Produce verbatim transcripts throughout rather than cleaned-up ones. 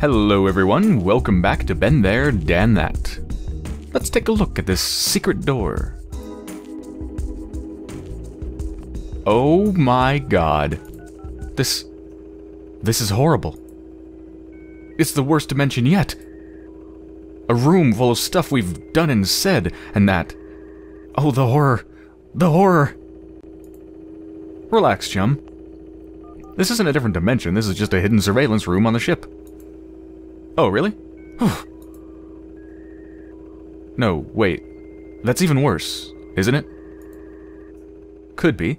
Hello everyone, welcome back to Ben There, Dan That. Let's take a look at this secret door. Oh my god. This... this is horrible. It's the worst dimension yet. A room full of stuff we've done and said, and that. Oh, the horror. The horror. Relax, chum. This isn't a different dimension, this is just a hidden surveillance room on the ship. Oh, really? No, wait. That's even worse, isn't it? Could be.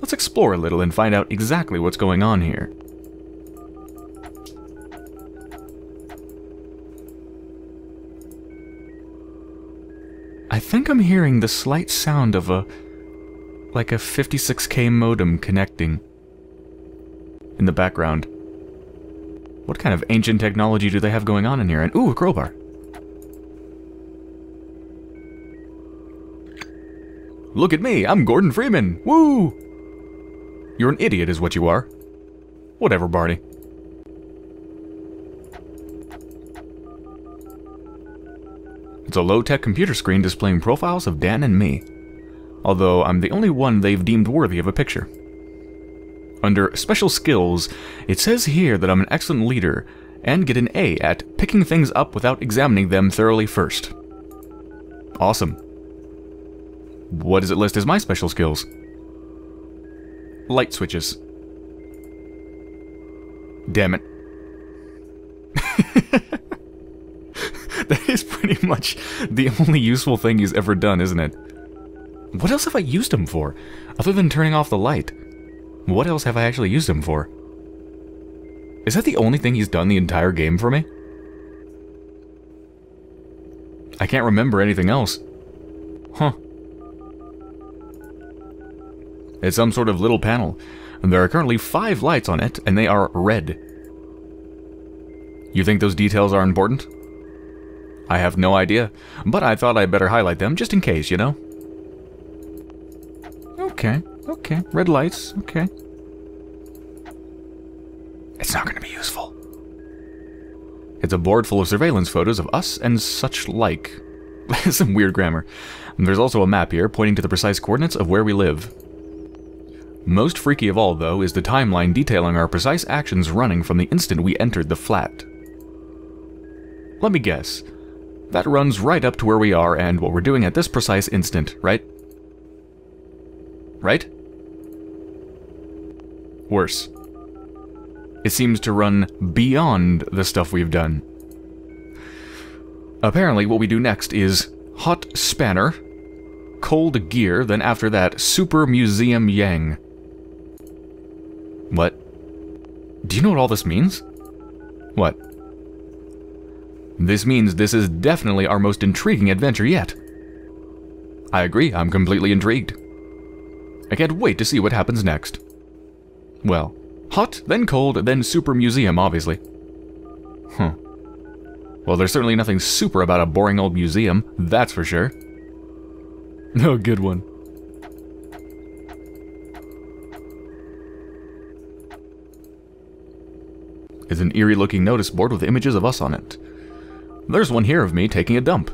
Let's explore a little and find out exactly what's going on here. I think I'm hearing the slight sound of a... like a fifty-six K modem connecting in the background. What kind of ancient technology do they have going on in here? And ooh, a crowbar. Look at me, I'm Gordon Freeman, woo! You're an idiot is what you are. Whatever, Barney. It's a low-tech computer screen displaying profiles of Dan and me. Although I'm the only one they've deemed worthy of a picture. Under Special Skills, it says here that I'm an excellent leader and get an A at picking things up without examining them thoroughly first. Awesome. What does it list as my special skills? Light switches. Damn it. That is pretty much the only useful thing he's ever done, isn't it? What else have I used him for? Other than turning off the light. What else have I actually used him for? Is that the only thing he's done the entire game for me? I can't remember anything else. Huh. It's some sort of little panel. There are currently five lights on it, and they are red. You think those details are important? I have no idea, but I thought I'd better highlight them just in case, you know? Okay, okay, red lights, okay. It's not gonna be useful. It's a board full of surveillance photos of us and such like. Some weird grammar. There's also a map here pointing to the precise coordinates of where we live. Most freaky of all, though, is the timeline detailing our precise actions running from the instant we entered the flat. Let me guess. That runs right up to where we are and what we're doing at this precise instant, right? Right? Worse. It seems to run beyond the stuff we've done. Apparently, what we do next is hot spanner, cold gear, then after that, super museum yang. What? Do you know what all this means? What? This means this is definitely our most intriguing adventure yet. I agree, I'm completely intrigued. I can't wait to see what happens next. Well, hot, then cold, then super museum, obviously. Huh. Well, there's certainly nothing super about a boring old museum, that's for sure. No, good one. It's an eerie-looking notice board with images of us on it. There's one here of me taking a dump.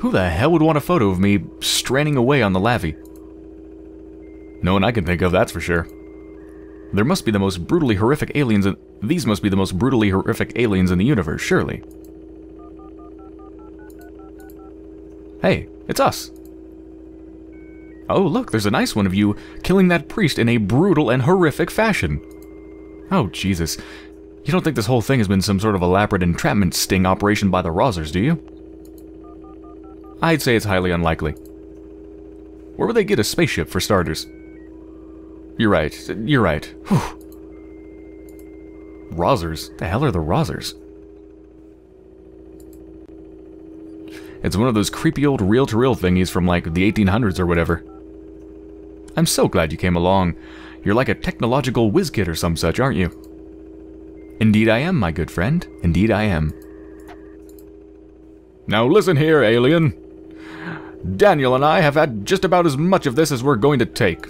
Who the hell would want a photo of me straining away on the lavvy? No one I can think of, that's for sure. There must be the most brutally horrific aliens in... These must be the most brutally horrific aliens in the universe, surely. Hey, it's us. Oh, look, there's a nice one of you killing that priest in a brutal and horrific fashion. Oh, Jesus. You don't think this whole thing has been some sort of elaborate entrapment sting operation by the Rosers, do you? I'd say it's highly unlikely. Where would they get a spaceship, for starters? You're right, you're right. Whew. Rosers? The hell are the Rosers? It's one of those creepy old reel-to-reel thingies from like the eighteen hundreds or whatever. I'm so glad you came along. You're like a technological whiz kid or some such, aren't you? Indeed I am, my good friend. Indeed I am. Now listen here, alien. Daniel and I have had just about as much of this as we're going to take.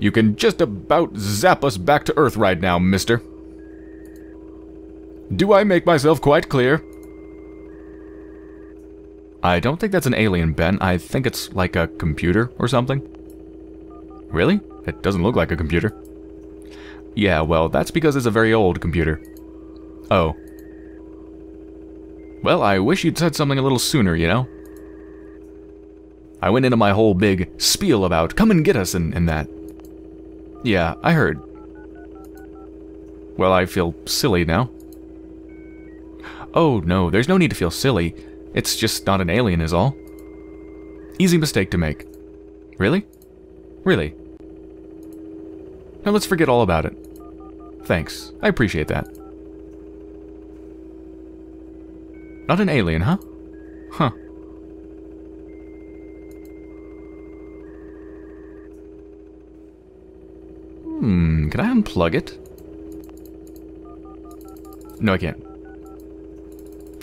You can just about zap us back to Earth right now, mister. Do I make myself quite clear? I don't think that's an alien, Ben. I think it's like a computer or something. Really? It doesn't look like a computer. Yeah, well, that's because it's a very old computer. Oh. Well, I wish you'd said something a little sooner, you know? I went into my whole big spiel about come and get us and, and that. Yeah, I heard. Well, I feel silly now. Oh, no, there's no need to feel silly. It's just not an alien is all. Easy mistake to make. Really? Really? Now let's forget all about it. Thanks. I appreciate that. Not an alien, huh? Huh. Hmm, can I unplug it? No, I can't.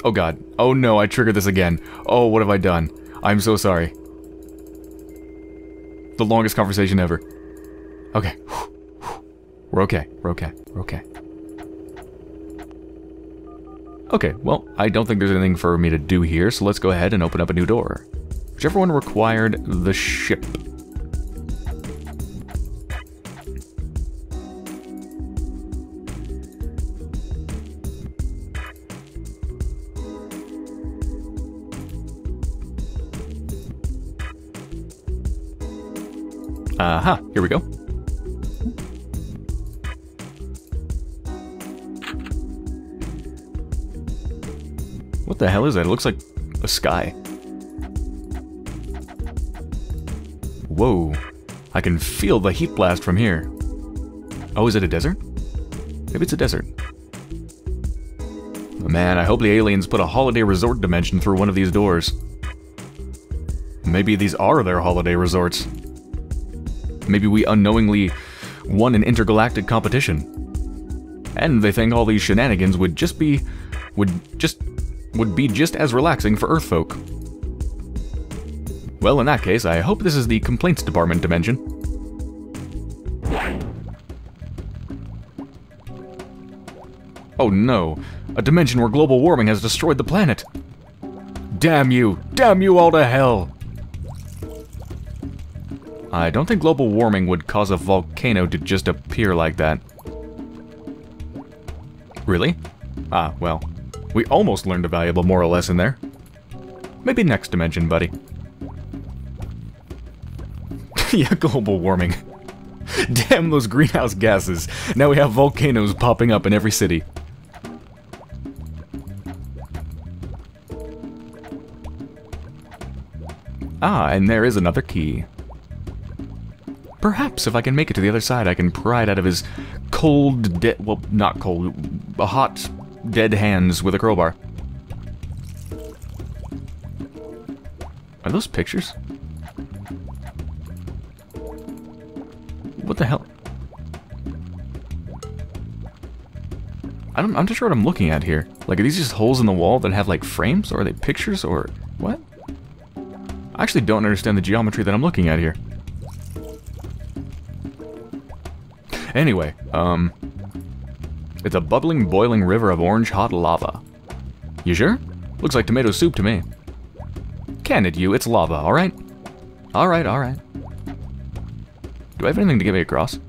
Oh god. Oh no, I triggered this again. Oh, what have I done? I'm so sorry. The longest conversation ever. Okay. We're okay. We're okay. We're okay. Okay, well, I don't think there's anything for me to do here, so let's go ahead and open up a new door. Whichever one required the ship. Aha, uh-huh, here we go. What the hell is that? It looks like a sky. Whoa. I can feel the heat blast from here. Oh, is it a desert? Maybe it's a desert. Man, I hope the aliens put a holiday resort dimension through one of these doors. Maybe these are their holiday resorts. Maybe we unknowingly won an intergalactic competition. And they think all these shenanigans would just be... would just... would be just as relaxing for Earth folk. Well, in that case, I hope this is the complaints department dimension. Oh no, a dimension where global warming has destroyed the planet. Damn you, damn you all to hell. I don't think global warming would cause a volcano to just appear like that. Really? Ah, well. We almost learned a valuable moral lesson there. Maybe next dimension, buddy. Yeah, global warming. Damn those greenhouse gases. Now we have volcanoes popping up in every city. Ah, and there is another key. Perhaps if I can make it to the other side, I can pry it out of his cold, de- well, not cold, hot... dead hands with a crowbar. Are those pictures? What the hell? I don't, I'm not sure what I'm looking at here. Like, are these just holes in the wall that have, like, frames? Or are they pictures? Or what? I actually don't understand the geometry that I'm looking at here. Anyway, um... it's a bubbling, boiling river of orange-hot lava. You sure? Looks like tomato soup to me. Can it, you? It's lava, alright? Alright, alright. Do I have anything to get me across?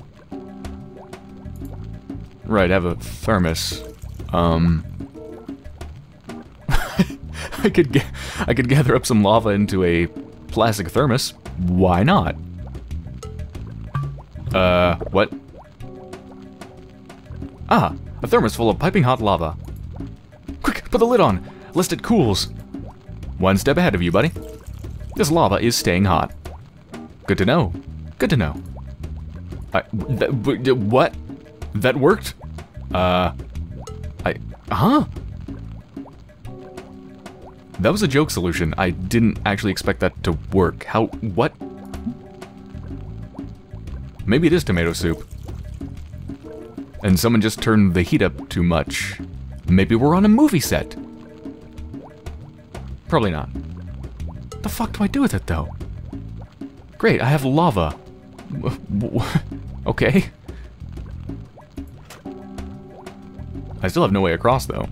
Right, I have a thermos. Um... I could get, I could gather up some lava into a plastic thermos. Why not? Uh, what? Ah, a thermos full of piping hot lava. Quick, put the lid on, lest it cools. One step ahead of you, buddy. This lava is staying hot. Good to know. Good to know. I, that, what? That worked? Uh, I, huh? That was a joke solution. I didn't actually expect that to work. How, what? Maybe it is tomato soup. And someone just turned the heat up too much. Maybe we're on a movie set. Probably not. The fuck do I do with it, though? Great, I have lava. Okay. I still have no way across, though.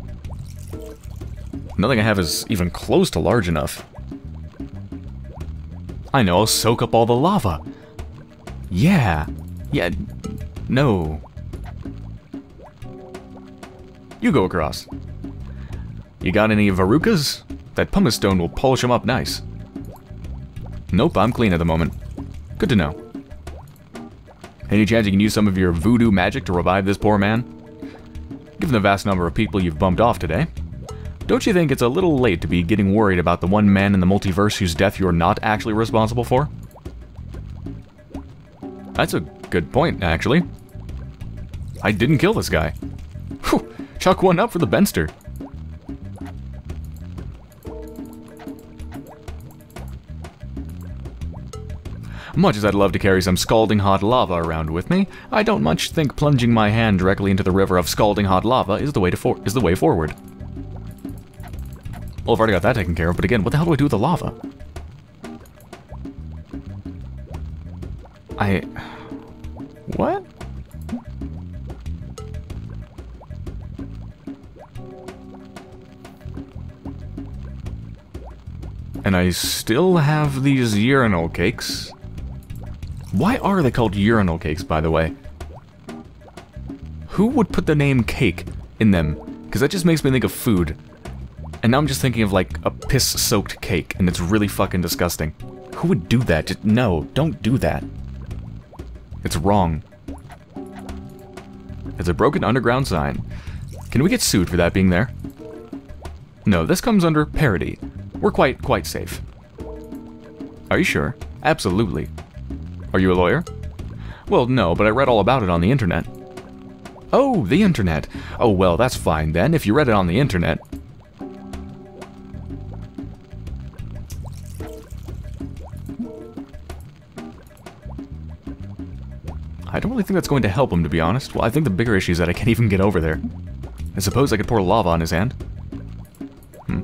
Nothing I have is even close to large enough. I know, I'll soak up all the lava. Yeah. Yeah. No. You go across. You got any verrucas? That pumice stone will polish them up nice. Nope, I'm clean at the moment. Good to know. Any chance you can use some of your voodoo magic to revive this poor man? Given the vast number of people you've bumped off today, don't you think it's a little late to be getting worried about the one man in the multiverse whose death you're not actually responsible for? That's a good point, actually. I didn't kill this guy. Whew, chuck one up for the Benster. Much as I'd love to carry some scalding hot lava around with me, I don't much think plunging my hand directly into the river of scalding hot lava is the way to for is the way forward. Well, I've already got that taken care of, but again, what the hell do I do with the lava? I... what? And I still have these urinal cakes. Why are they called urinal cakes, by the way? Who would put the name cake in them? Because that just makes me think of food. And now I'm just thinking of, like, a piss-soaked cake, and it's really fucking disgusting. Who would do that? Just, no, don't do that. It's wrong. It's a broken underground sign. Can we get sued for that being there? No, this comes under parody. We're quite, quite safe. Are you sure? Absolutely. Are you a lawyer? Well, no, but I read all about it on the internet. Oh, the internet. Oh, well, that's fine then, if you read it on the internet. I don't really think that's going to help him, to be honest. Well, I think the bigger issue is that I can't even get over there. I suppose I could pour lava on his hand. Hmm.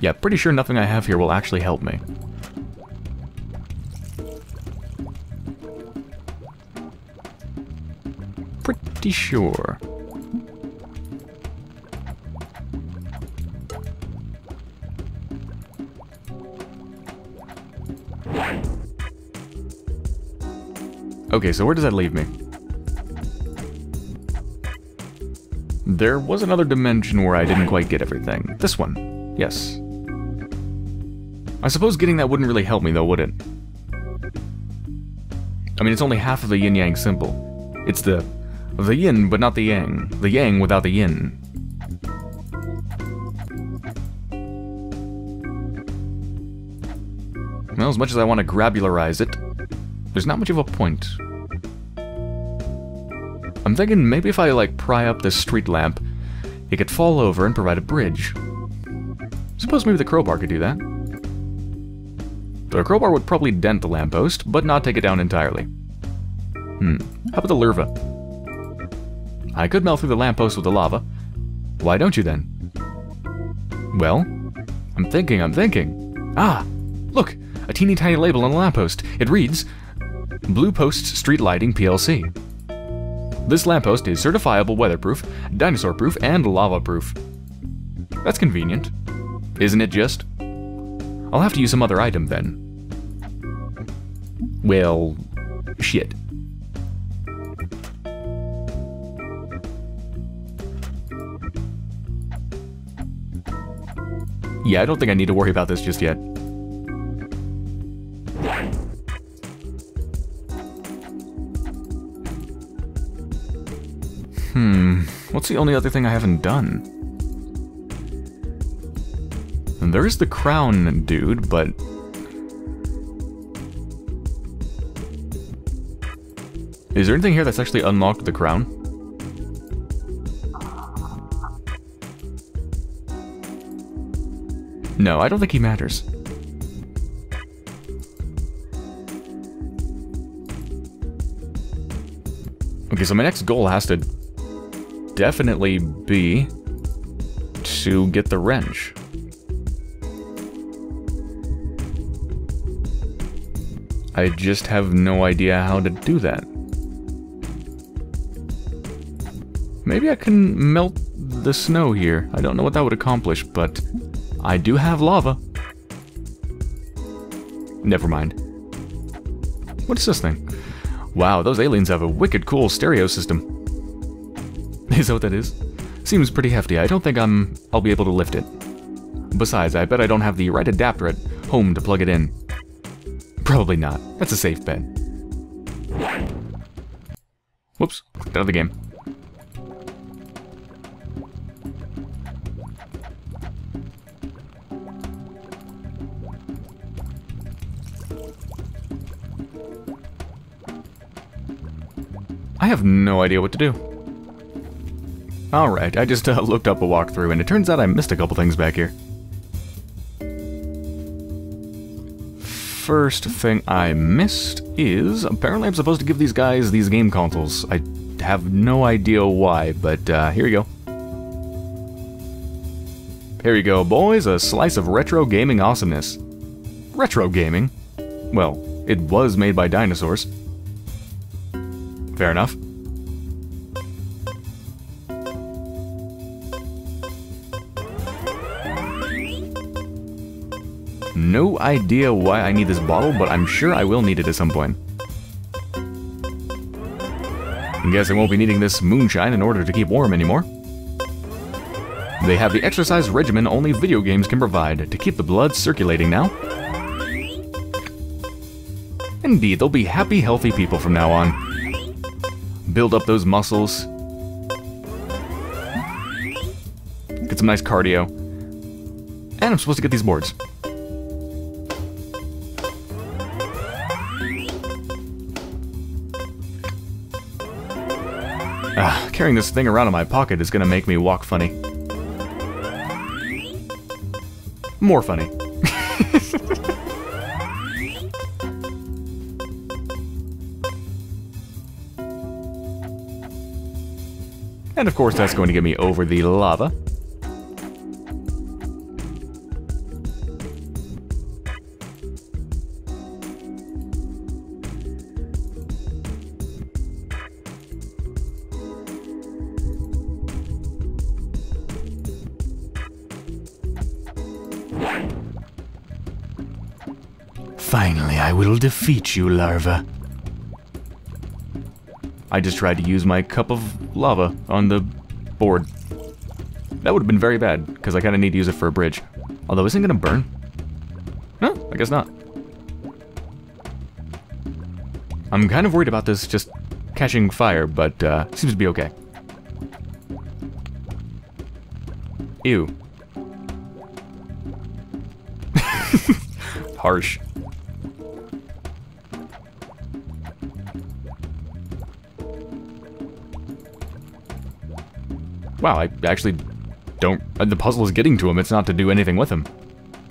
Yeah, pretty sure nothing I have here will actually help me. Pretty sure. Okay, so where does that leave me? There was another dimension where I didn't quite get everything. This one. Yes. I suppose getting that wouldn't really help me though, would it? I mean, it's only half of the yin-yang symbol. It's the... the yin, but not the yang. The yang without the yin. Well, as much as I want to granularize it, there's not much of a point. I'm thinking maybe if I, like, pry up this street lamp, it could fall over and provide a bridge. Suppose maybe the crowbar could do that. The crowbar would probably dent the lamppost, but not take it down entirely. Hmm. How about the larva? I could melt through the lamppost with the lava. Why don't you then? Well, I'm thinking, I'm thinking. Ah! Look! A teeny tiny label on the lamppost. It reads, Blue Posts Street Lighting P L C. This lamppost is certifiable weatherproof, dinosaur-proof, and lava-proof. That's convenient. Isn't it just? I'll have to use some other item then. Well, shit. Yeah, I don't think I need to worry about this just yet. Hmm, what's the only other thing I haven't done? There is the crown dude, but... is there anything here that's actually unlocked the crown? No, I don't think he matters. Okay, so my next goal has to... definitely be to get the wrench. I just have no idea how to do that. Maybe I can melt the snow here. I don't know what that would accomplish, but I do have lava. Never mind. What is this thing? Wow, those aliens have a wicked cool stereo system. Is that what that is? Seems pretty hefty. I don't think I'm, I'll be able to lift it. Besides, I bet I don't have the right adapter at home to plug it in. Probably not. That's a safe bet. Whoops, clicked out of the game. I have no idea what to do. Alright, I just uh, looked up a walkthrough and it turns out I missed a couple things back here. First thing I missed is, apparently I'm supposed to give these guys these game consoles. I have no idea why, but uh, here you go. Here you go, boys, a slice of retro gaming awesomeness. Retro gaming? Well, it was made by dinosaurs. Fair enough. No idea why I need this bottle, but I'm sure I will need it at some point. I guess I won't be needing this moonshine in order to keep warm anymore. They have the exercise regimen only video games can provide to keep the blood circulating now. Indeed, they'll be happy, healthy people from now on. Build up those muscles. Get some nice cardio. And I'm supposed to get these boards. Ah, carrying this thing around in my pocket is gonna make me walk funny. More funny. And of course, that's going to get me over the lava. Finally, I will defeat you, larva. I just tried to use my cup of lava on the board. That would have been very bad, because I kind of need to use it for a bridge. Although, isn't it going to burn? No, I guess not. I'm kind of worried about this just catching fire, but uh, seems to be okay. Ew. Harsh. Wow, I actually don't... The puzzle is getting to him, it's not to do anything with him.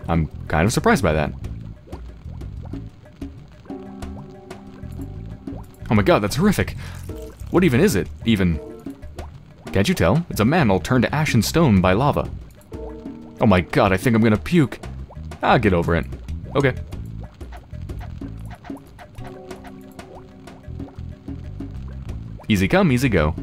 I'm kind of surprised by that. Oh my god, that's horrific. What even is it, even? Can't you tell? It's a mammal turned to ash and stone by lava. Oh my god, I think I'm gonna puke. Ah, get over it. Okay. Easy come, easy go.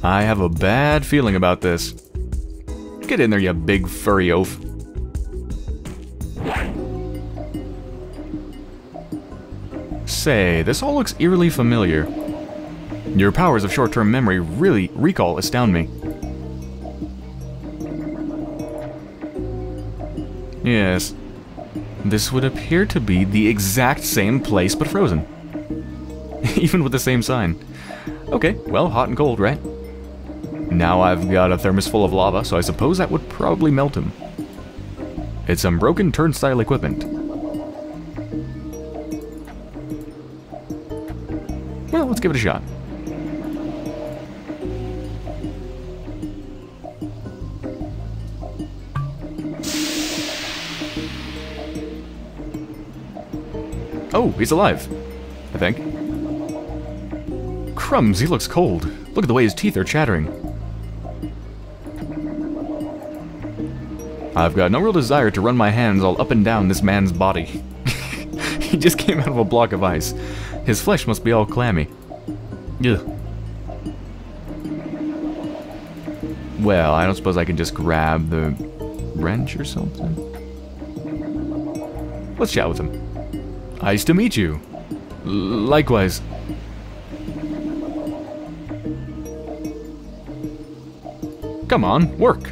I have a bad feeling about this. Get in there, you big furry oaf. Say, this all looks eerily familiar. Your powers of short-term memory really recall astound me. Yes. This would appear to be the exact same place but frozen. Even with the same sign. Okay, well, hot and cold, right? Now I've got a thermos full of lava, so I suppose that would probably melt him. It's some broken turnstile equipment. Well, let's give it a shot. Oh, he's alive, I think. Crumbs, he looks cold. Look at the way his teeth are chattering. I've got no real desire to run my hands all up and down this man's body. He just came out of a block of ice. His flesh must be all clammy. Ugh. Well, I don't suppose I can just grab the wrench or something? Let's chat with him. Nice to meet you. L- likewise. Come on, work.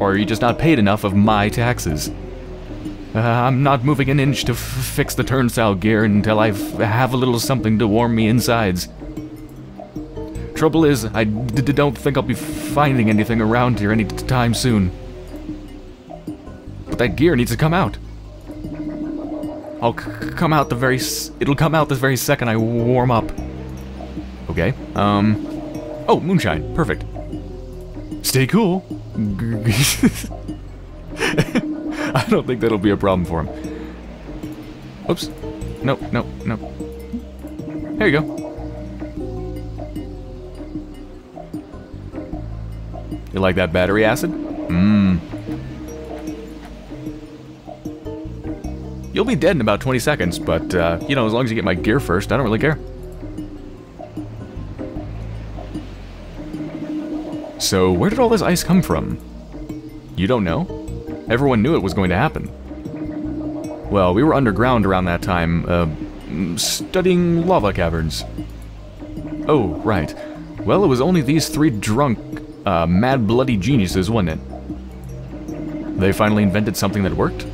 Or are you just not paid enough of my taxes? Uh, I'm not moving an inch to f fix the turnstile gear until I f have a little something to warm me insides. Trouble is, I d d don't think I'll be finding anything around here any t time soon. But that gear needs to come out. I'll c come out the very s it'll come out the very second I warm up. Okay. Um. Oh, moonshine. Perfect. Stay cool. I don't think that'll be a problem for him. Oops. No. No. No. There you go. You like that battery acid? Mmm. You'll be dead in about twenty seconds, but, uh, you know, as long as you get my gear first, I don't really care. So, where did all this ice come from? You don't know? Everyone knew it was going to happen. Well, we were underground around that time, uh, studying lava caverns. Oh, right. Well, it was only these three drunk... Uh, mad bloody geniuses, wasn't it? They finally invented something that worked?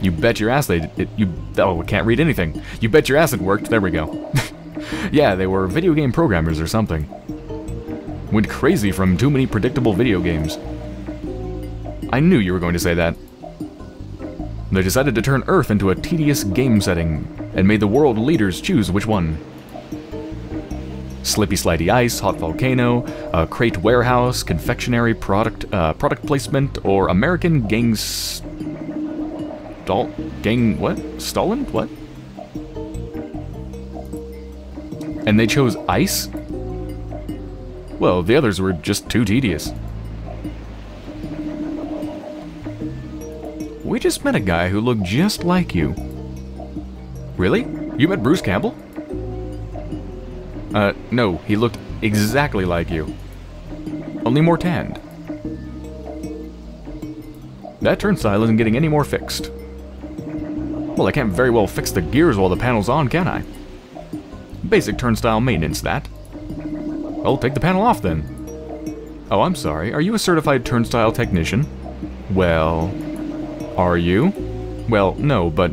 You bet your ass they did it, you oh, I can't read anything. You bet your ass it worked, there we go. Yeah, they were video game programmers or something. Went crazy from too many predictable video games. I knew you were going to say that. They decided to turn Earth into a tedious game setting and made the world leaders choose which one. Slippy Slidey Ice, Hot Volcano, uh, Crate Warehouse, Confectionery, Product uh, product Placement, or American Gang... Stall... Gang... what? Stalin? What? And they chose ice? Well, the others were just too tedious. We just met a guy who looked just like you. Really? You met Bruce Campbell? Uh, no, he looked exactly like you. Only more tanned. That turnstile isn't getting any more fixed. Well, I can't very well fix the gears while the panel's on, can I? Basic turnstile maintenance, that. Well, take the panel off then. Oh, I'm sorry, are you a certified turnstile technician? Well... Are you? Well, no, but...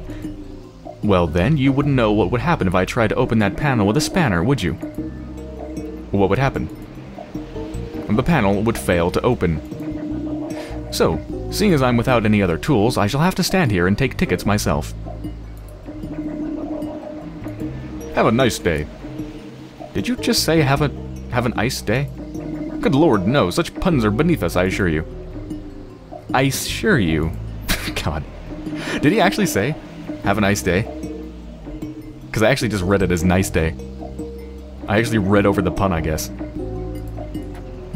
Well then, you wouldn't know what would happen if I tried to open that panel with a spanner, would you? What would happen? The panel would fail to open. So, seeing as I'm without any other tools, I shall have to stand here and take tickets myself. Have a nice day. Did you just say have a... have an ice day? Good lord, no, such puns are beneath us, I assure you. I assure you. God. Did he actually say... have a nice day? Because I actually just read it as nice day. I actually read over the pun, I guess.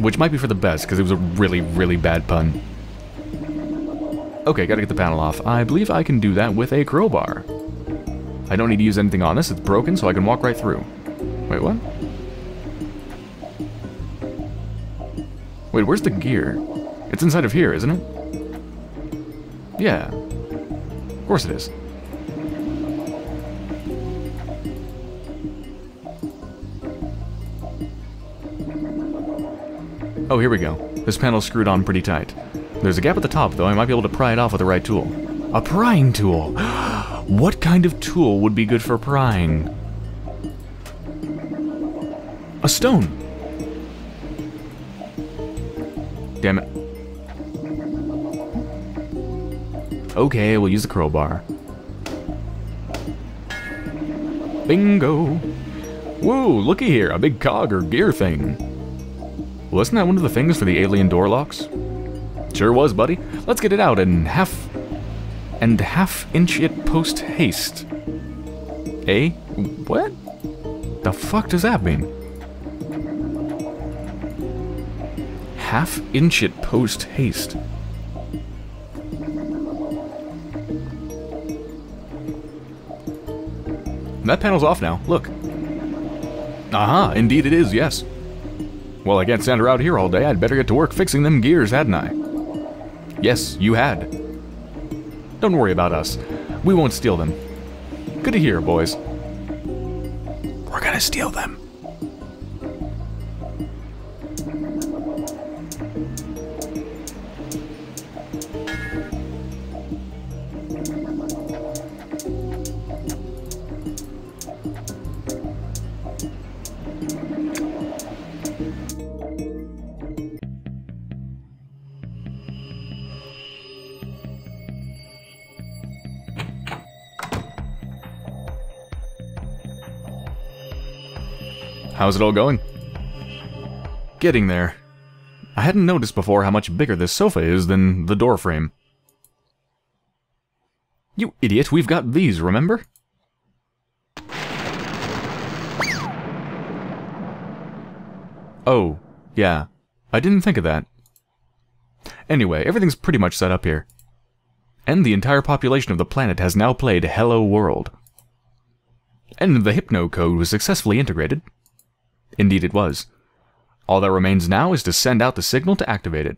Which might be for the best, because it was a really, really bad pun. Okay, gotta get the panel off. I believe I can do that with a crowbar. I don't need to use anything on this, it's broken, so I can walk right through. Wait, what? Wait, where's the gear? It's inside of here, isn't it? Yeah. Of course it is. Oh, here we go. This panel's screwed on pretty tight. There's a gap at the top, though. I might be able to pry it off with the right tool. A prying tool! What kind of tool would be good for prying? A stone! Damn it. Okay, we'll use the crowbar. Bingo! Whoa, looky here, a big cog or gear thing. Wasn't that one of the things for the alien door locks? Sure was, buddy. Let's get it out and half... and half inch it post haste. Eh? What? The fuck does that mean? Half inch it post haste. That panel's off now, look. Aha, uh-huh, indeed it is, yes. Well, I can't stand around here all day. I'd better get to work fixing them gears, hadn't I? Yes, you had. Don't worry about us. We won't steal them. Good to hear, boys. We're gonna steal them. How's it all going? Getting there. I hadn't noticed before how much bigger this sofa is than the doorframe. You idiot, we've got these, remember? Oh, yeah. I didn't think of that. Anyway, everything's pretty much set up here. And the entire population of the planet has now played Hello World. And the Hypno Code was successfully integrated. Indeed it was. All that remains now is to send out the signal to activate it.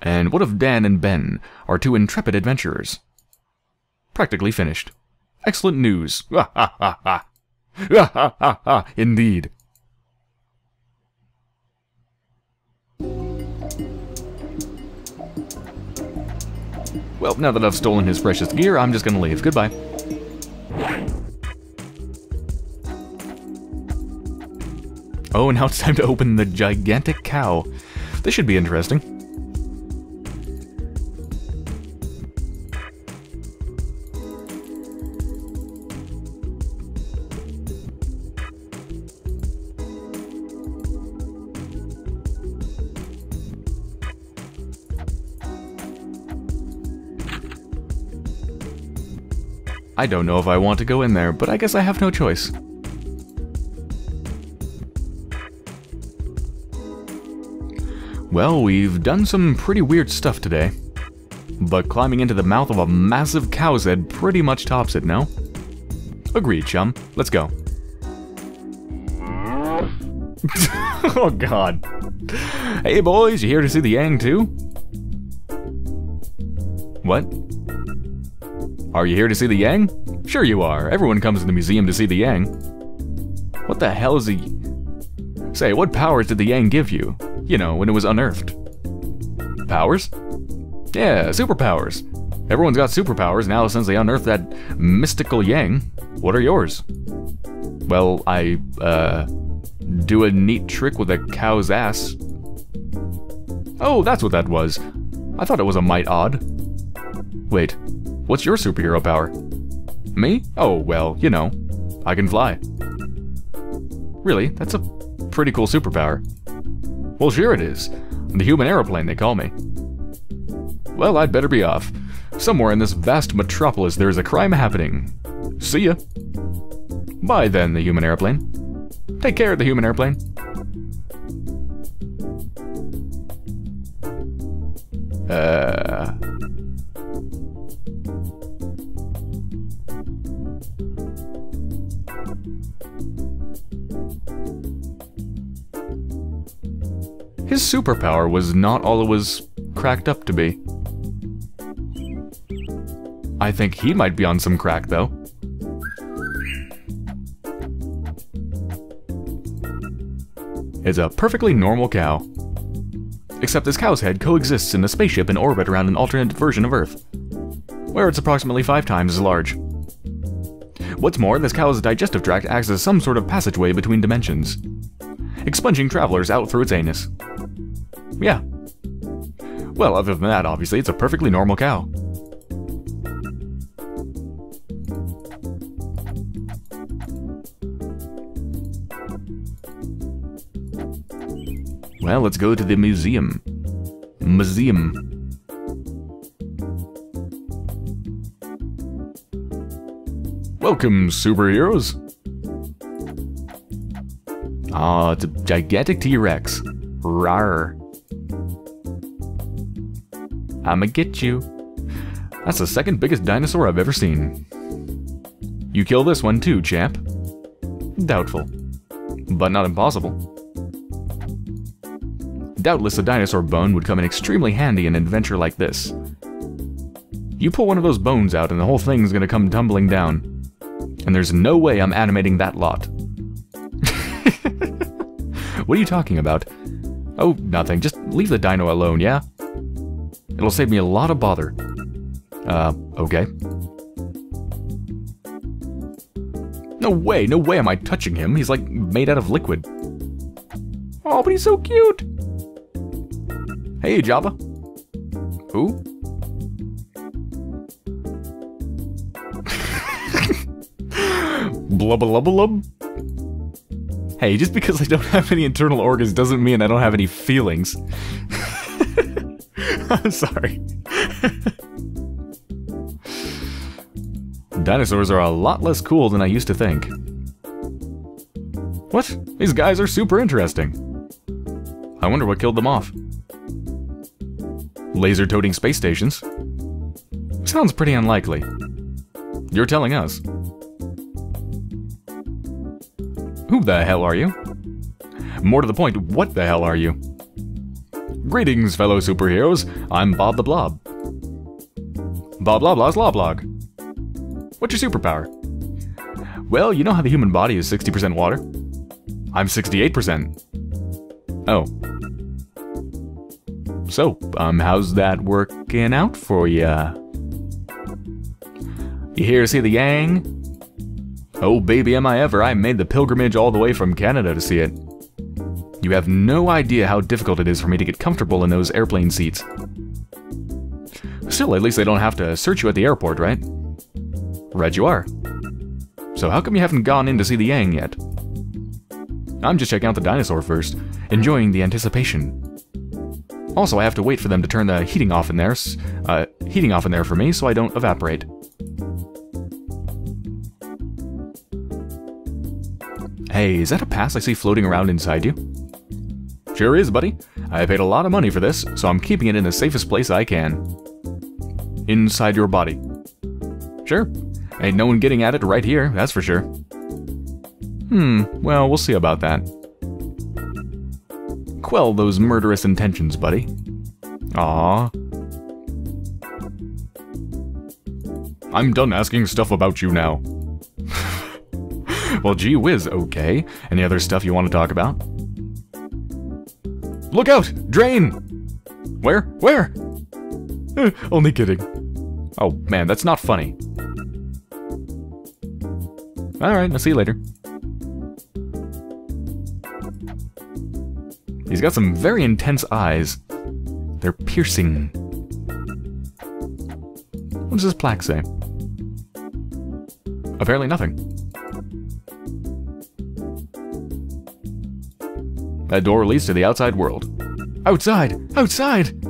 And what of Dan and Ben, our two intrepid adventurers? Practically finished. Excellent news. Ha ha ha ha. Ha ha ha ha. Indeed. Well, now that I've stolen his precious gear, I'm just gonna leave. Goodbye. Oh, and now it's time to open the gigantic cow. This should be interesting. I don't know if I want to go in there, but I guess I have no choice. Well, we've done some pretty weird stuff today, but climbing into the mouth of a massive cow's head pretty much tops it, no? Agreed, chum. Let's go. Oh, God. Hey, boys, you here to see the Yang, too? What? Are you here to see the Yang? Sure you are. Everyone comes to the museum to see the Yang. What the hell is he... Say, what powers did the Yang give you? You know, when it was unearthed. Powers? Yeah, superpowers. Everyone's got superpowers now since they unearthed that mystical Yang. What are yours? Well, I, uh, do a neat trick with a cow's ass. Oh, that's what that was. I thought it was a mite odd. Wait, what's your superhero power? Me? Oh, well, you know, I can fly. Really, that's a pretty cool superpower. Well, sure it is. The human aeroplane, they call me. Well, I'd better be off. Somewhere in this vast metropolis there is a crime happening. See ya. Bye then, the human aeroplane. Take care of the human aeroplane. Uh... His superpower was not all it was cracked up to be. I think he might be on some crack, though. It's a perfectly normal cow. Except this cow's head coexists in a spaceship in orbit around an alternate version of Earth, where it's approximately five times as large. What's more, this cow's digestive tract acts as some sort of passageway between dimensions, expunging travelers out through its anus. Yeah. Well, other than that, obviously, it's a perfectly normal cow. Well, let's go to the museum. Museum. Welcome, superheroes! Ah, oh, it's a gigantic T-Rex. Rawr. I'ma get you. That's the second biggest dinosaur I've ever seen. You kill this one too, champ. Doubtful. But not impossible. Doubtless a dinosaur bone would come in extremely handy in an adventure like this. You pull one of those bones out and the whole thing's gonna come tumbling down. And there's no way I'm animating that lot. What are you talking about? Oh, nothing. Just leave the dino alone, yeah? It'll save me a lot of bother. Uh, okay. No way, no way am I touching him. He's like made out of liquid. Oh, but he's so cute. Hey, Java. Who? Blub blub blub. Hey, just because I don't have any internal organs doesn't mean I don't have any feelings. I'm sorry. Dinosaurs are a lot less cool than I used to think. What? These guys are super interesting. I wonder what killed them off. Laser-toting space stations? Sounds pretty unlikely. You're telling us. Who the hell are you? More to the point, what the hell are you? Greetings, fellow superheroes. I'm Bob the Blob. Bob blah blah's blah blog. What's your superpower? Well, you know how the human body is sixty percent water? I'm sixty-eight percent. Oh. So, um, how's that working out for ya? You here to see the Yang? Oh baby, am I ever. I made the pilgrimage all the way from Canada to see it. You have no idea how difficult it is for me to get comfortable in those airplane seats. Still, at least they don't have to search you at the airport, right? Right you are. So how come you haven't gone in to see the Yang yet? I'm just checking out the dinosaur first, enjoying the anticipation. Also, I have to wait for them to turn the heating off in there, uh, heating off in there for me so I don't evaporate. Hey, is that a pass I see floating around inside you? Sure is, buddy. I paid a lot of money for this, so I'm keeping it in the safest place I can. Inside your body. Sure. Ain't no one getting at it right here, that's for sure. Hmm, well, we'll see about that. Quell those murderous intentions, buddy. Aww. I'm done asking stuff about you now. Well, gee whiz, okay. Any other stuff you want to talk about? Look out! Drain! Where? Where? Eh, only kidding. Oh, man, that's not funny. Alright, I'll see you later. He's got some very intense eyes. They're piercing. What does this plaque say? Apparently nothing. That door leads to the outside world. Outside! Outside!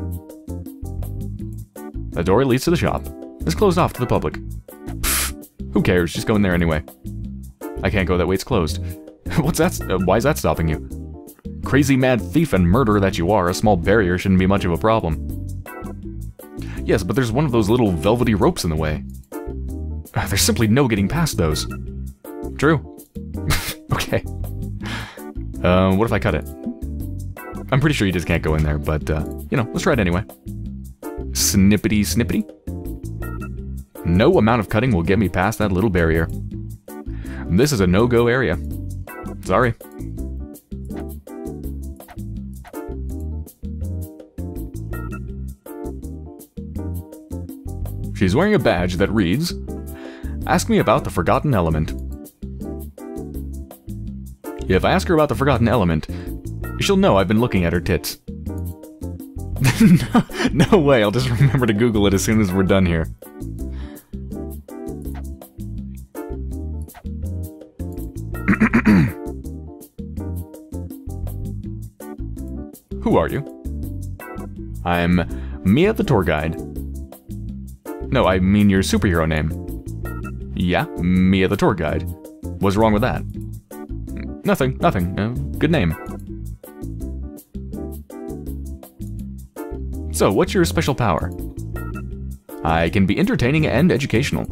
That door leads to the shop. It's closed off to the public. Pfft, who cares? Just go in there anyway. I can't go that way, it's closed. What's that? Uh, why is that stopping you? Crazy mad thief and murderer that you are, a small barrier shouldn't be much of a problem. Yes, but there's one of those little velvety ropes in the way. Uh, there's simply no getting past those. True. Okay. Uh, what if I cut it? I'm pretty sure you just can't go in there, but, uh, you know, let's try it anyway. Snippity snippity. No amount of cutting will get me past that little barrier. This is a no-go area. Sorry. She's wearing a badge that reads, "Ask me about the forgotten element." If I ask her about the forgotten element, she'll know I've been looking at her tits. no, no way, I'll just remember to Google it as soon as we're done here. Who are you? I'm Mia the tour guide. No, I mean your superhero name. Yeah, Mia the tour guide. What's wrong with that? Nothing, nothing. Uh, good name. So, what's your special power? I can be entertaining and educational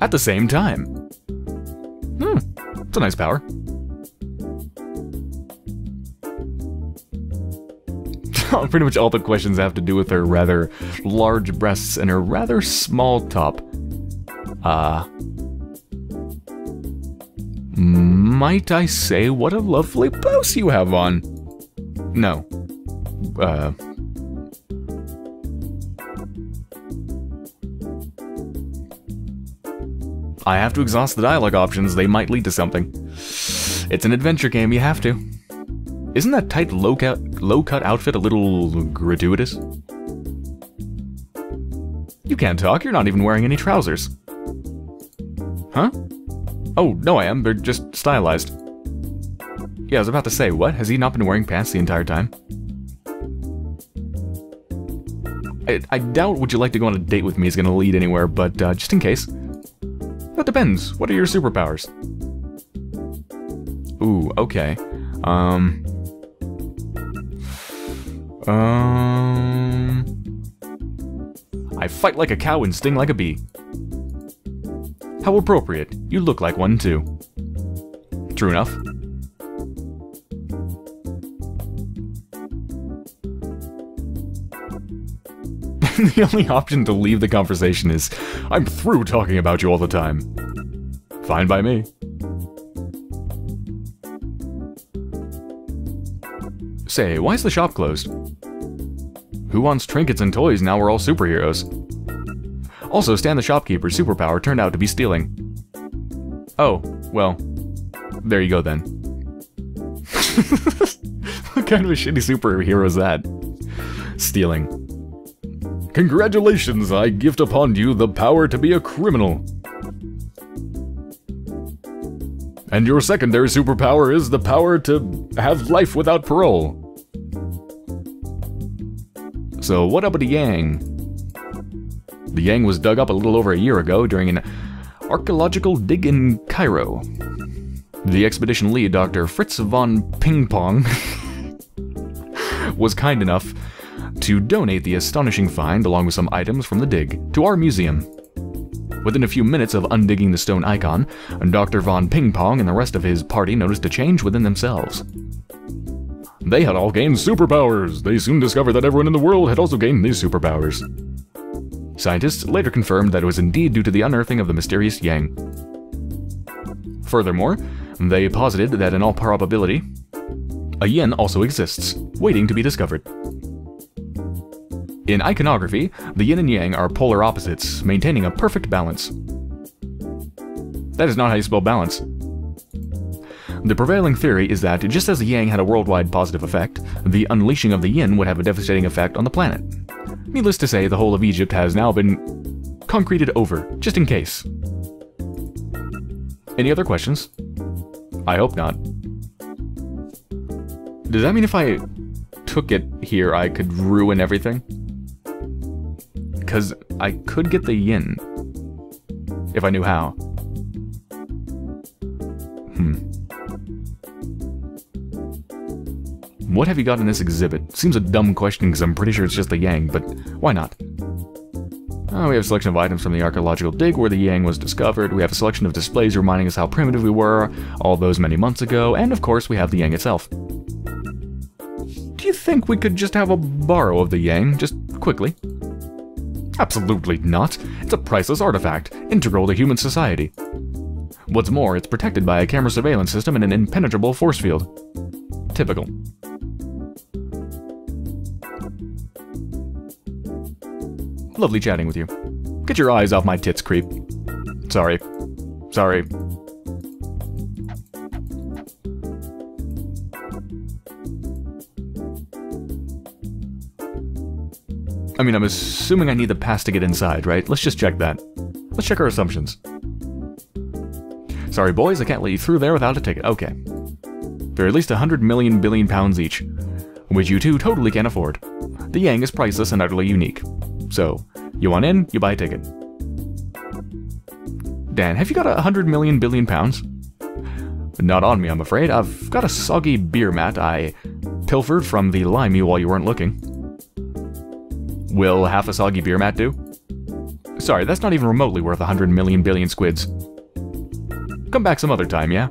at the same time. Hmm, it's a nice power. Pretty much all the questions have to do with her rather large breasts and her rather small top. Uh, might I say what a lovely blouse you have on? No. Uh... I have to exhaust the dialogue options, they might lead to something. It's an adventure game, you have to. Isn't that tight low-cut low cut outfit a little gratuitous? You can't talk, you're not even wearing any trousers. Huh? Oh, no I am, they're just stylized. Yeah, I was about to say, what? Has he not been wearing pants the entire time? I, I doubt would you like to go on a date with me is gonna lead anywhere, but uh, just in case. That depends, what are your superpowers? Ooh, okay. Um... Um... I fight like a cow and sting like a bee. How appropriate. You look like one too. True enough. The only option to leave the conversation is, I'm through talking about you all the time. Fine by me. Say, why is the shop closed? Who wants trinkets and toys now we're all superheroes? Also, Stan the shopkeeper's superpower turned out to be stealing. Oh, well, there you go then. What kind of a shitty superhero is that? Stealing. Congratulations, I gift upon you the power to be a criminal. And your secondary superpower is the power to have life without parole. So what up with the Yang? The Yang was dug up a little over a year ago during an archaeological dig in Cairo. The expedition lead, Doctor Fritz von Pingpong, was kind enough to donate the astonishing find along with some items from the dig to our museum. Within a few minutes of undigging the stone icon, Doctor Von Pingpong and the rest of his party noticed a change within themselves. They had all gained superpowers! They soon discovered that everyone in the world had also gained these superpowers. Scientists later confirmed that it was indeed due to the unearthing of the mysterious Yang. Furthermore, they posited that in all probability, a Yin also exists, waiting to be discovered. In iconography, the yin and yang are polar opposites, maintaining a perfect balance. That is not how you spell balance. The prevailing theory is that just as the yang had a worldwide positive effect, the unleashing of the yin would have a devastating effect on the planet. Needless to say, the whole of Egypt has now been concreted over, just in case. Any other questions? I hope not. Does that mean if I took it here, I could ruin everything? Because I could get the yin, if I knew how. Hmm. What have you got in this exhibit? Seems a dumb question because I'm pretty sure it's just the yang, but why not? Oh, we have a selection of items from the archaeological dig where the yang was discovered, we have a selection of displays reminding us how primitive we were all those many months ago, and of course we have the yang itself. Do you think we could just have a borrow of the yang, just quickly? Absolutely not. It's a priceless artifact, integral to human society. What's more, it's protected by a camera surveillance system and an impenetrable force field. Typical. Lovely chatting with you. Get your eyes off my tits, creep. Sorry. Sorry. I mean, I'm assuming I need the pass to get inside, right? Let's just check that. Let's check our assumptions. Sorry, boys, I can't let you through there without a ticket. Okay. They're at least a hundred million billion pounds each, which you two totally can't afford. The yang is priceless and utterly unique. So, you want in, you buy a ticket. Dan, have you got a hundred million billion pounds? Not on me, I'm afraid. I've got a soggy beer mat I pilfered from the limey while you weren't looking. Will half a soggy beer mat do? Sorry, that's not even remotely worth a hundred million billion squids. Come back some other time, yeah?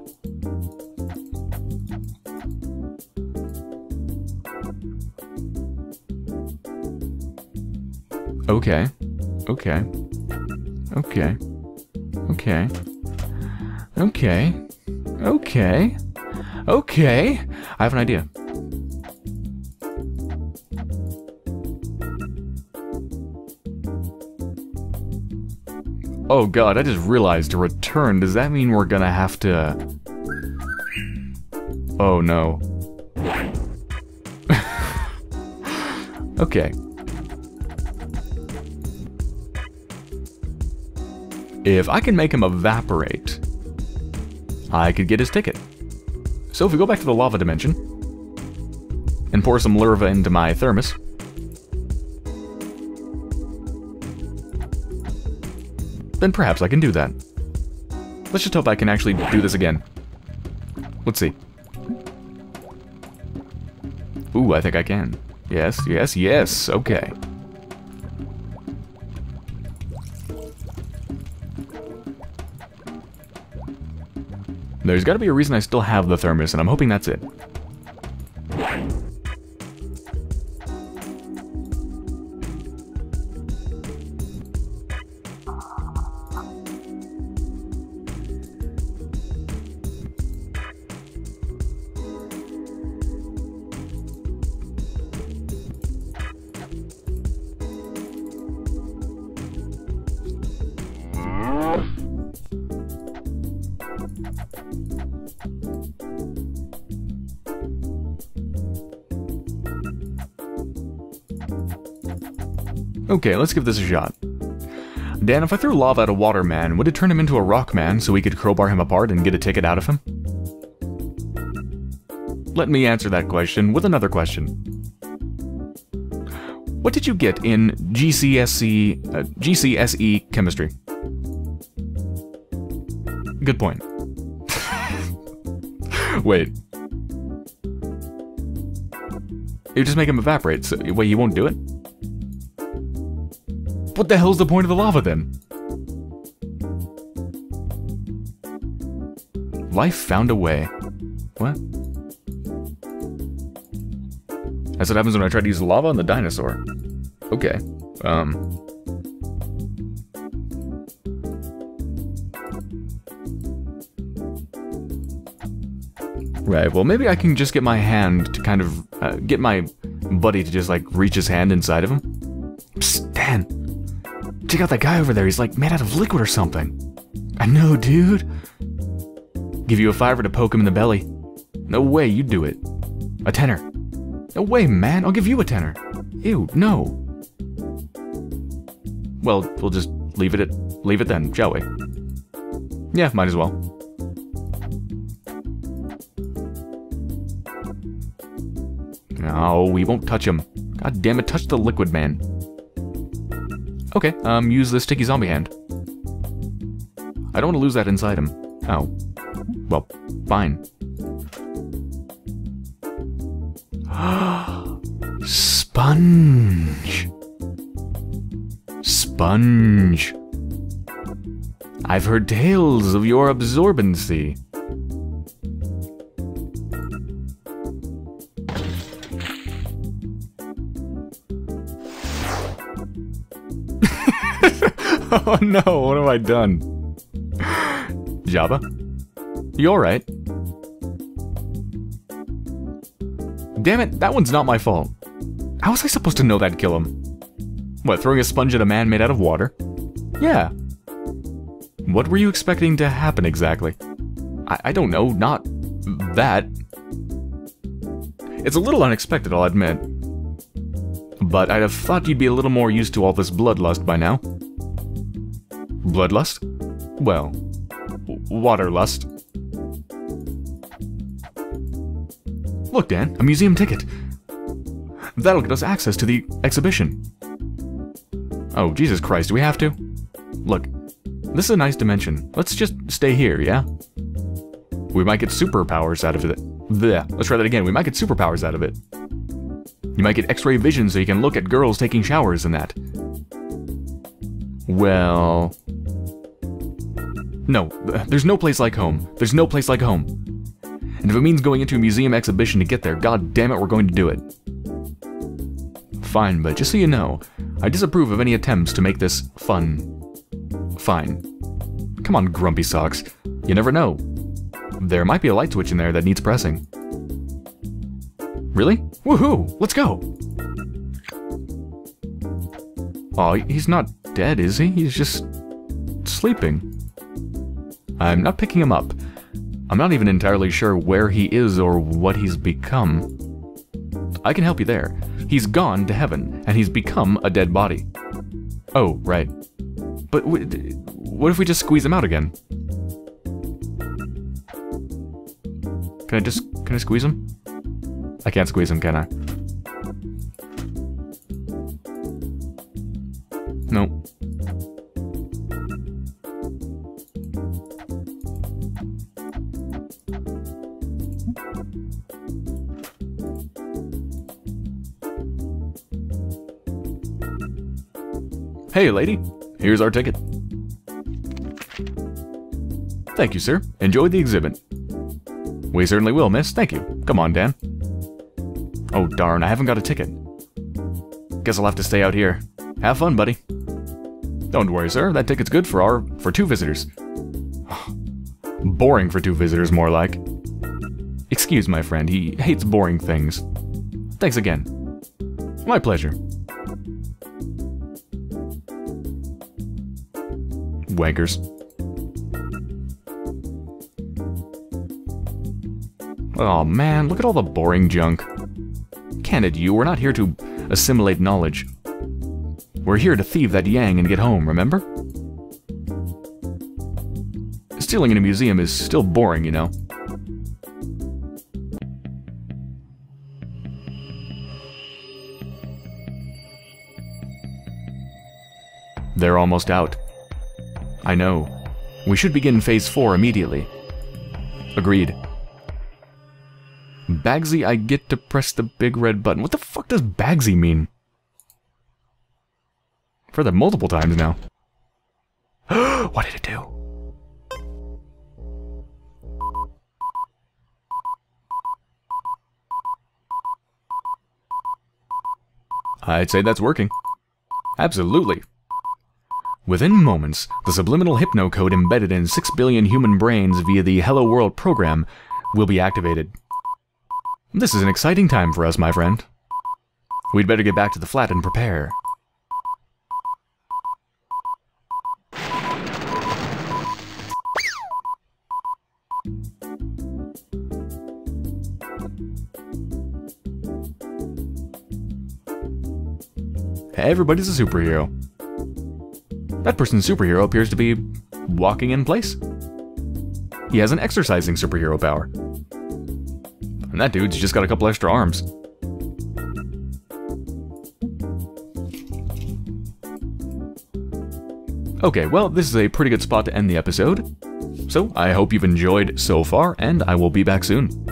Okay. Okay. Okay. Okay. Okay. Okay. Okay. I have an idea. Oh god, I just realized to return. Does that mean we're gonna have to... Oh no. Okay. If I can make him evaporate, I could get his ticket. So if we go back to the lava dimension and pour some larva into my thermos, then perhaps I can do that. Let's just hope I can actually do this again. Let's see. Ooh, I think I can. Yes, yes, yes, okay. There's gotta be a reason I still have the thermos, and I'm hoping that's it. Okay, let's give this a shot. Dan, if I threw lava at a water man, would it turn him into a rock man so we could crowbar him apart and get a ticket out of him? Let me answer that question with another question. What did you get in G C S E, uh, G C S E chemistry? Good point. Wait. You just make him evaporate, so wait, you won't do it? What the hell's the point of the lava, then? Life found a way. What? That's what happens when I try to use lava on the dinosaur. Okay. Um. Right, well, maybe I can just get my hand to kind of... Uh, get my buddy to just, like, reach his hand inside of him. Psst, Dan! Check out that guy over there, he's like made out of liquid or something. I know, dude. Give you a fiver to poke him in the belly. No way, you do it. A tenner. No way, man, I'll give you a tenner. Ew, no. Well, we'll just leave it at, leave it then, shall we? Yeah, might as well. No, we won't touch him. God damn it, touch the liquid, man. Okay, um, use the sticky zombie hand. I don't want to lose that inside him. Oh. Well, fine. Sponge! Sponge! I've heard tales of your absorbency. Oh no, what have I done? Java? You alright? Damn it, that one's not my fault. How was I supposed to know that'd kill him? What, throwing a sponge at a man made out of water? Yeah. What were you expecting to happen exactly? I, I don't know, not that. It's a little unexpected, I'll admit. But I'd have thought you'd be a little more used to all this bloodlust by now. Bloodlust? Well, waterlust. Look, Dan, a museum ticket. That'll get us access to the exhibition. Oh, Jesus Christ, do we have to? Look, This is a nice dimension. Let's just stay here, yeah? We might get superpowers out of it. Blech. Let's try that again. We might get superpowers out of it. You might get x-ray vision so you can look at girls taking showers and that. Well... No, there's no place like home. There's no place like home. And if it means going into a museum exhibition to get there, god damn it, we're going to do it. Fine, but just so you know, I disapprove of any attempts to make this fun. Fine. Come on, Grumpy Socks. You never know. There might be a light switch in there that needs pressing. Really? Woohoo! Let's go! Aw, he's not dead, is he? He's just... sleeping. I'm not picking him up. I'm not even entirely sure where he is or what he's become. I can help you there. He's gone to heaven, and he's become a dead body. Oh, right. But what if we just squeeze him out again? Can I just... can I squeeze him? I can't squeeze him, can I? Nope. Hey, lady. Here's our ticket. Thank you, sir. Enjoy the exhibit. We certainly will, miss. Thank you. Come on, Dan. Oh, darn. I haven't got a ticket. Guess I'll have to stay out here. Have fun, buddy. Don't worry, sir. That ticket's good for our... for two visitors. Boring for two visitors, more like. Excuse my friend. He hates boring things. Thanks again. My pleasure. Wankers. Oh man, look at all the boring junk. Candid you, we're not here to assimilate knowledge. We're here to thieve that yang and get home, remember? Stealing in a museum is still boring, you know. They're almost out. I know. We should begin phase four immediately. Agreed. Bagsy, I get to press the big red button. What the fuck does Bagsy mean? I've heard that multiple times now. What did it do? I'd say that's working. Absolutely. Within moments, the subliminal hypnocode embedded in six billion human brains via the Hello World program will be activated. This is an exciting time for us, my friend. We'd better get back to the flat and prepare. Everybody's a superhero. That person's superhero appears to be walking in place. He has an exercising superhero power. And that dude's just got a couple extra arms. Okay, well, this is a pretty good spot to end the episode. So, I hope you've enjoyed so far, and I will be back soon.